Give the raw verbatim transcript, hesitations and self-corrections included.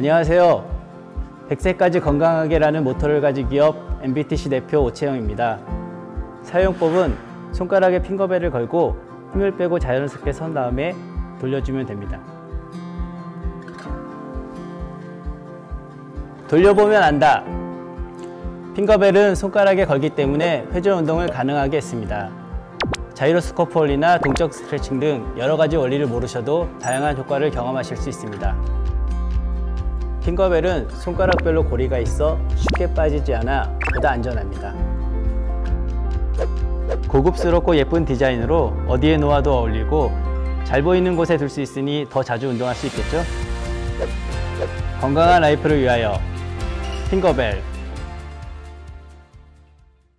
안녕하세요. 백 세까지 건강하게라는 모토를 가진 기업 엠비티씨 대표 오채영입니다. 사용법은 손가락에 핑거벨을 걸고 힘을 빼고 자연스럽게 선 다음에 돌려주면 됩니다. 돌려보면 안다. 핑거벨은 손가락에 걸기 때문에 회전 운동을 가능하게 했습니다. 자이로스코프 원리나 동적 스트레칭 등 여러 가지 원리를 모르셔도 다양한 효과를 경험하실 수 있습니다. 핑거벨은 손가락별로 고리가 있어 쉽게 빠지지 않아 보다 안전합니다. 고급스럽고 예쁜 디자인으로 어디에 놓아도 어울리고 잘 보이는 곳에 둘 수 있으니 더 자주 운동할 수 있겠죠? 건강한 라이프를 위하여 핑거벨.